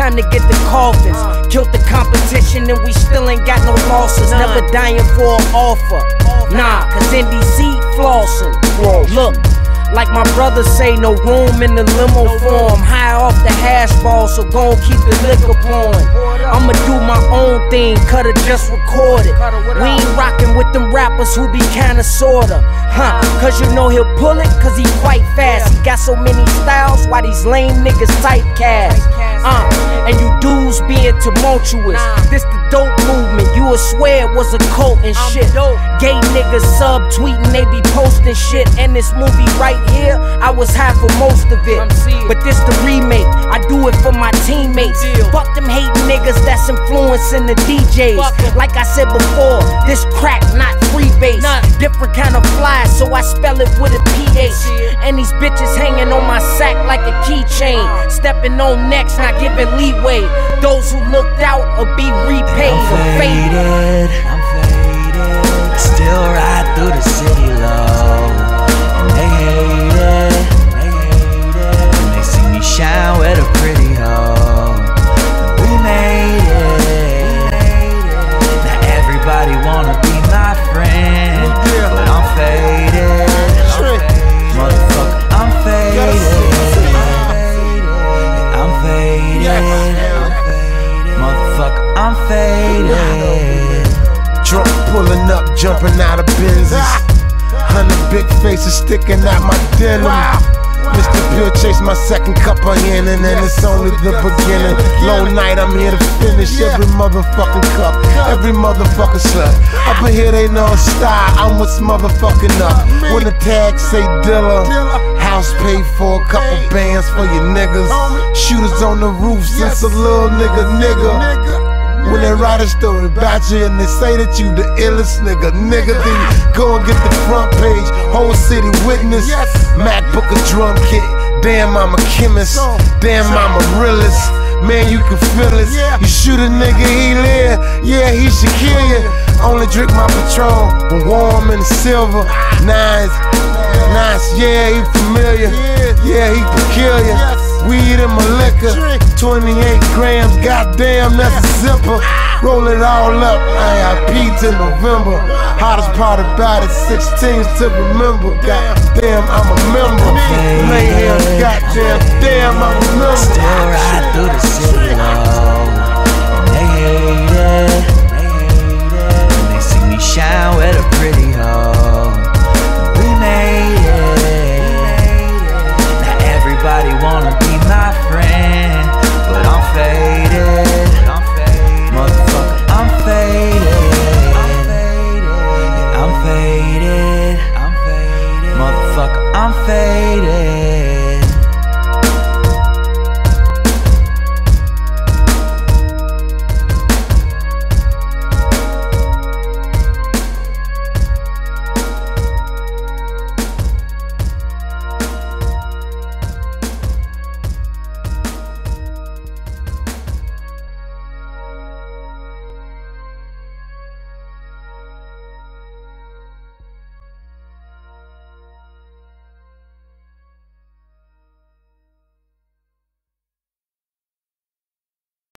time to get the coffins. Killed the competition and we still ain't got no losses. Never dying for an offer, nah, cause NDC flossing. Look, like my brother say, no room in the limo for him. High off the hash ball, so gon' keep the liquor pouring. I'ma do my own thing, coulda just recorded. We ain't rockin' with them rappers who be kinda sorta. Cause you know he'll pull it, cause he quite fast. He got so many styles, why these lame niggas typecast? And you dudes being tumultuous. This the dope movement, you would swear it was a cult and shit. Gay niggas subtweeting, they be posting shit. And this movie right here, I was high for most of it, but this the remake. I do it for my teammates. Fuck them hating niggas that's influencing the DJs. Like I said before, this crack not free base, different kind of fly, so I spell it with a PH. And these bitches hanging on my sack like a keychain, stepping on necks, not giving leeway. Those who looked out will be repaid. I'm faded, still ride through the city low. Shine with a pretty hoe. We made it. Now everybody wanna be my friend, but I'm faded. Motherfucker, I'm faded. I'm faded. Motherfucker, I'm faded. Drunk pulling up, jumping out of Benzes. 100 big faces sticking out my denim. Mr. Pill chased my second cup of Hennin, and it's only the beginning. Long night, I'm here to finish every motherfucking cup, every motherfucking slut. Up in here, they know I'm style, I'm what's motherfucking up. When the tags say Dilla, house paid for, a couple bands for your niggas. Shooters on the roof, since a little nigga. When they write a story about you and they say that you the illest nigga, then you go and get the front page, whole city witness. MacBook a drum kit, damn I'm a chemist, damn I'm a realist. Man, you can feel it. You shoot a nigga, he live. Yeah, he should kill you. Only drink my Patron when warm and silver. Nines, yeah, he familiar. Yeah, he peculiar. Weed in my liquor, 28 grams, goddamn, that's a zipper. Roll it all up, IIP till November. Hottest part about it, 16's to remember. Goddamn, I'm a member. Mayhem, goddamn, damn, I'm a member. Still ride through the city.